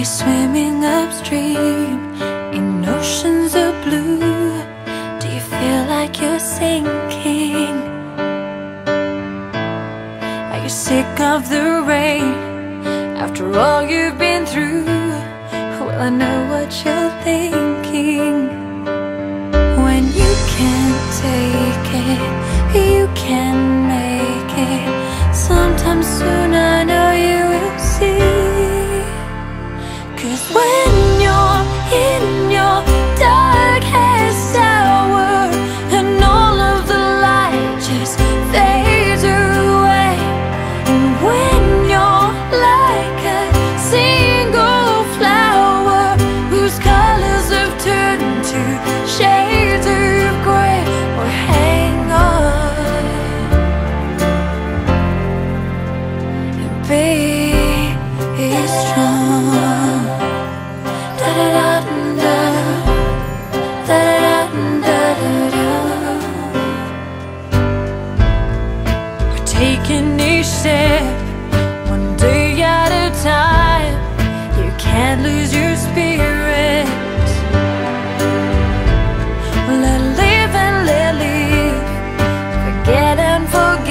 We're swimming upstream in oceans of blue. Do you feel like you're sinking? Are you sick of the rain after all you've been through? Well, I know what you're thinking. When you can't take it, you can make it. Sometime soon I know you will see. Cause when you're in your darkest hour and all of the light just fades away, and when you're like a single flower whose colors have turned to shades of grey, well, hang on and be strong. One day at a time, you can't lose your spirit. Well, let live and let live, forget and forget.